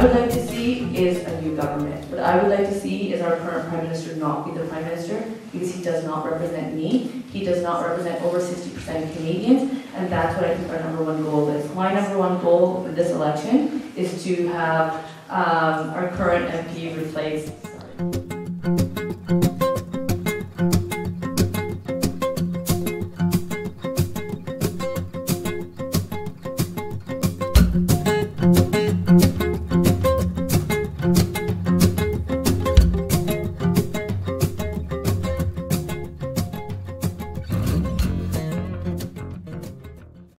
I would like to see is a new government. What I would like to see is our current Prime Minister not be the Prime Minister, because he does not represent me. He does not represent over 60% of Canadians, and that's what I think our number one goal is. My number one goal for this election is to have our current MP replaced.